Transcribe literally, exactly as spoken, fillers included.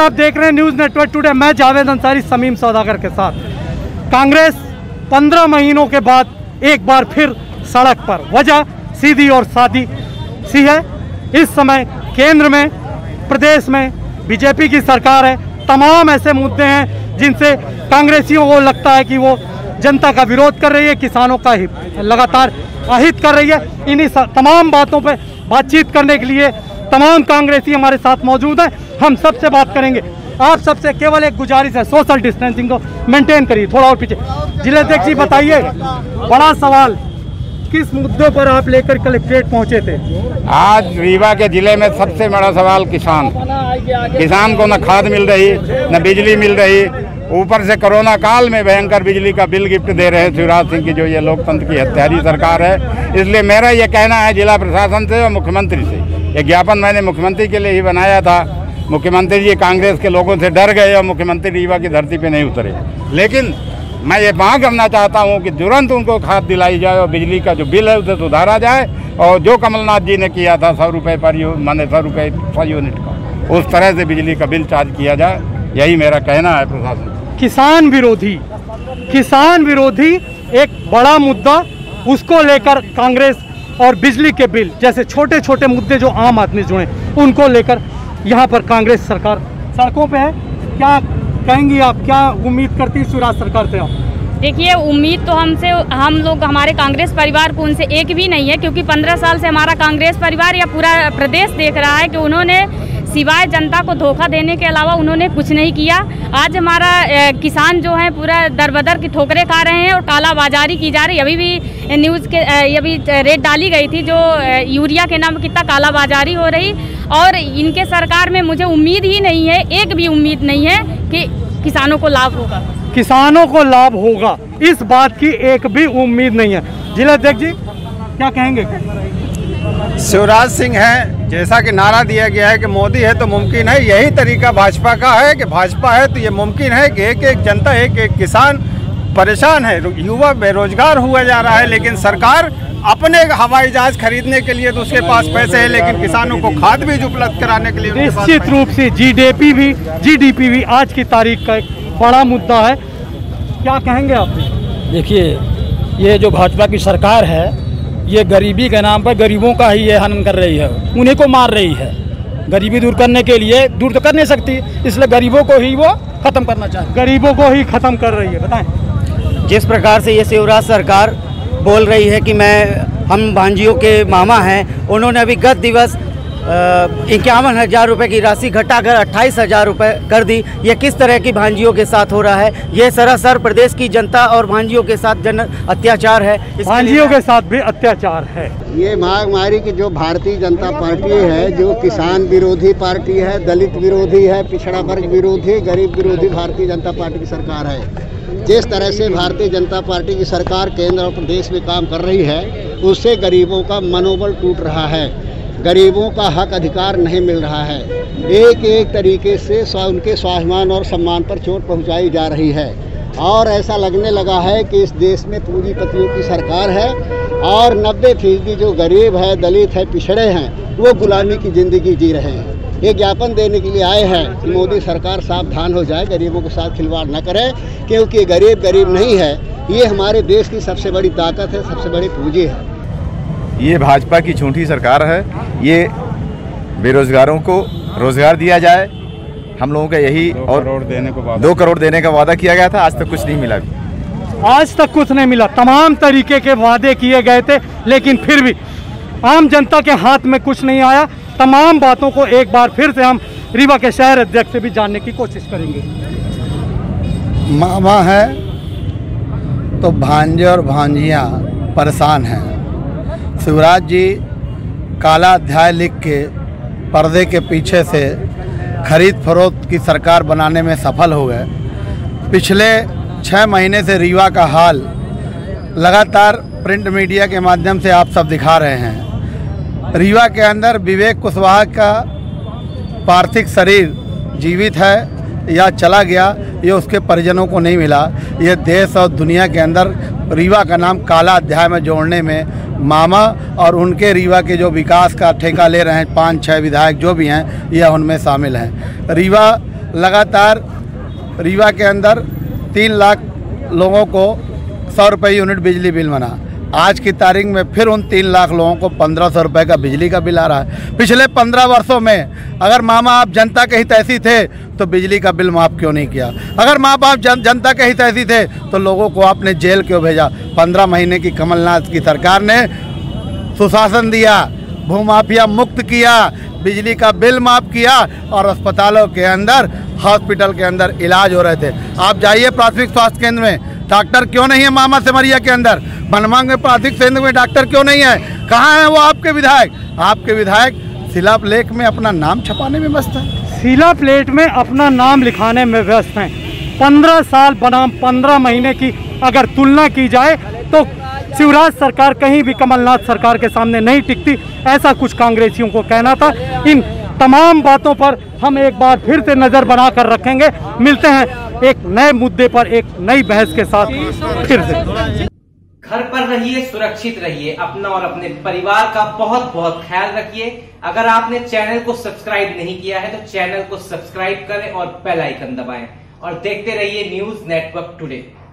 आप देख रहे हैं न्यूज नेटवर्क टुडे। मैं जावेद अंसारी समीर सौदागर के साथ। कांग्रेस पंद्रह महीनों के बाद एक बार फिर सड़क पर, वजह सीधी और सादी सी है। इस समय केंद्र में, प्रदेश में बीजेपी की सरकार है। तमाम ऐसे मुद्दे हैं जिनसे कांग्रेसियों को लगता है कि वो जनता का विरोध कर रही है, किसानों का ही लगातार अहित कर रही है। इन्हीं तमाम बातों पर बातचीत करने के लिए तमाम कांग्रेसी हमारे साथ मौजूद हैं। हम सबसे बात करेंगे। आप सबसे केवल एक गुजारिश है, सोशल डिस्टेंसिंग को मेंटेन करिए। थोड़ा और पीछे जिलाध्यक्ष जी, बताइए, बड़ा सवाल, किस मुद्दों पर आप लेकर कलेक्ट्रेट पहुंचे थे? आज रीवा के जिले में सबसे बड़ा सवाल किसान। किसान को न खाद मिल रही, न बिजली मिल रही, ऊपर से कोरोना काल में भयंकर बिजली का बिल गिफ्ट दे रहे हैं शिवराज सिंह की, जो ये लोकतंत्र की हत्यारी सरकार है। इसलिए मेरा ये कहना है जिला प्रशासन से और मुख्यमंत्री से, ये ज्ञापन मैंने मुख्यमंत्री के लिए ही बनाया था। मुख्यमंत्री जी कांग्रेस के लोगों से डर गए और मुख्यमंत्री रीवा की धरती पे नहीं उतरे। लेकिन मैं ये मांग करना चाहता हूँ कि तुरंत उनको खाद दिलाई जाए और बिजली का जो बिल है उसे सुधारा जाए, और जो कमलनाथ जी ने किया था सौ रुपये पर यूनिट, माने सौ रुपये पर यूनिट का, उस तरह से बिजली का बिल चार्ज किया जाए। यही मेरा कहना है प्रशासन। किसान विरोधी, किसान विरोधी एक बड़ा मुद्दा, उसको लेकर कांग्रेस, और बिजली के बिल जैसे छोटे छोटे मुद्दे जो आम आदमी जुड़े, उनको लेकर यहाँ पर कांग्रेस सरकार सड़कों पे है। क्या कहेंगी आप, क्या उम्मीद करती हैं शिवराज सरकार से आप? देखिए, उम्मीद तो हमसे, हम लोग, हमारे कांग्रेस परिवार को उनसे एक भी नहीं है, क्योंकि पंद्रह साल से हमारा कांग्रेस परिवार या पूरा प्रदेश देख रहा है कि उन्होंने सिवाय जनता को धोखा देने के अलावा उन्होंने कुछ नहीं किया। आज हमारा ए, किसान जो है पूरा दर बदर की ठोकरें खा रहे हैं और कालाबाजारी की जा रही। अभी भी न्यूज़ के अभी रेट डाली गई थी जो यूरिया के नाम पर कितना कालाबाजारी हो रही। और इनके सरकार में मुझे उम्मीद ही नहीं है, एक भी उम्मीद नहीं है कि किसानों को लाभ होगा। किसानों को लाभ होगा, इस बात की एक भी उम्मीद नहीं है। जिलाध्यक्ष जी, क्या कहेंगे? शिवराज सिंह है, जैसा कि नारा दिया गया है कि मोदी है तो मुमकिन है, यही तरीका भाजपा का है कि भाजपा है तो ये मुमकिन है कि एक एक जनता, एक एक किसान परेशान है। युवा बेरोजगार हुआ जा रहा है, लेकिन सरकार अपने हवाई जहाज खरीदने के लिए तो उसके पास पैसे हैं, लेकिन किसानों को खाद बीज उपलब्ध कराने के लिए निश्चित रूप से जीडीपी भी जीडीपी भी आज की तारीख का एक बड़ा मुद्दा है। क्या कहेंगे आप? देखिए, ये जो भाजपा की सरकार है, ये गरीबी के नाम पर गरीबों का ही ये हनन कर रही है, उन्हीं को मार रही है। गरीबी दूर करने के लिए, दूर तो कर नहीं सकती, इसलिए गरीबों को ही वो ख़त्म करना चाहती है, गरीबों को ही ख़त्म कर रही है। बताएं, जिस प्रकार से ये शिवराज सरकार बोल रही है कि मैं, हम भांजियों के मामा हैं, उन्होंने अभी गत दिवस इक्यावन हज़ार रुपये की राशि घटाकर अट्ठाईस हज़ार रुपये कर दी। ये किस तरह की भांजियों के साथ हो रहा है? ये सरासर प्रदेश की जनता और भांजियों के साथ जन अत्याचार है, भांजियों के साथ भी अत्याचार है। ये महामारी की जो भारतीय जनता पार्टी है, जो किसान विरोधी पार्टी है, दलित विरोधी है, पिछड़ा वर्ग विरोधी, गरीब विरोधी भारतीय जनता पार्टी की सरकार है। जिस तरह से भारतीय जनता पार्टी की सरकार केंद्र और प्रदेश में काम कर रही है, उससे गरीबों का मनोबल टूट रहा है, गरीबों का हक अधिकार नहीं मिल रहा है। एक एक तरीके से उनके स्वाभिमान और सम्मान पर चोट पहुंचाई जा रही है, और ऐसा लगने लगा है कि इस देश में पूंजीपतियों की सरकार है और नब्बे फीसदी जो गरीब है, दलित है, पिछड़े हैं, वो गुलामी की ज़िंदगी जी रहे हैं। ये ज्ञापन देने के लिए आए हैं कि मोदी सरकार सावधान हो जाए, गरीबों के साथ खिलवाड़ न करे, क्योंकि गरीब गरीब नहीं है, ये हमारे देश की सबसे बड़ी ताकत है, सबसे बड़ी पूंजी है। ये भाजपा की झूठी सरकार है। ये बेरोजगारों को रोजगार दिया जाए, हम लोगों का यही, और देने को दो करोड़ देने का वादा किया गया था, आज तक कुछ नहीं मिला। आज तक कुछ नहीं मिला। तमाम तरीके के वादे किए गए थे, लेकिन फिर भी आम जनता के हाथ में कुछ नहीं आया। तमाम बातों को एक बार फिर से हम रीवा के शहर अध्यक्ष से भी जानने की कोशिश करेंगे। मामा है तो भांजे और भांजियाँ परेशान हैं। शिवराज जी काला अध्याय लिख के पर्दे के पीछे से खरीद फरोख्त की सरकार बनाने में सफल हो गए। पिछले छः महीने से रीवा का हाल लगातार प्रिंट मीडिया के माध्यम से आप सब दिखा रहे हैं। रीवा के अंदर विवेक कुशवाहा का पार्थिव शरीर जीवित है या चला गया, ये उसके परिजनों को नहीं मिला। ये देश और दुनिया के अंदर रीवा का नाम काला अध्याय में जोड़ने में मामा और उनके रीवा के जो विकास का ठेका ले रहे हैं पाँच छः विधायक जो भी हैं, यह उनमें शामिल हैं। रीवा लगातार रीवा के अंदर तीन लाख लोगों को सौ रुपये यूनिट बिजली बिल बना। आज की तारीख में फिर उन तीन लाख लोगों को पंद्रह सौ रुपये का बिजली का बिल आ रहा है। पिछले पंद्रह वर्षों में अगर माँ बाप जनता के हितैषी थे तो बिजली का बिल माफ़ क्यों नहीं किया? अगर माँ बाप जन, जनता के हितैषी थे तो लोगों को आपने जेल क्यों भेजा? पंद्रह महीने की कमलनाथ की सरकार ने सुशासन दिया, भूमाफिया मुक्त किया, बिजली का बिल माफ़ किया और अस्पतालों के अंदर, हॉस्पिटल के अंदर इलाज हो रहे थे। आप जाइए प्राथमिक स्वास्थ्य केंद्र में, डॉक्टर क्यों नहीं है? मामा सेमरिया के अंदर बनमांग में प्राथमिक केंद्र में डॉक्टर क्यों नहीं है? कहाँ हैं वो आपके विधायक? आपके विधायक शिलालेख में अपना नाम छपाने में व्यस्त है, शिलालेख में अपना नाम लिखाने में व्यस्त हैं। पंद्रह साल बनाम पंद्रह महीने की अगर तुलना की जाए तो शिवराज सरकार कहीं भी कमलनाथ सरकार के सामने नहीं टिकती, ऐसा कुछ कांग्रेसियों को कहना था। इन तमाम बातों पर हम एक बार फिर से नज़र बना कर रखेंगे। मिलते हैं एक नए मुद्दे पर एक नई बहस के साथ फिर से। घर पर रहिए, सुरक्षित रहिए, अपना और अपने परिवार का बहुत बहुत ख्याल रखिए। अगर आपने चैनल को सब्सक्राइब नहीं किया है तो चैनल को सब्सक्राइब करें और बेल आइकन दबाएं और देखते रहिए न्यूज नेटवर्क टुडे।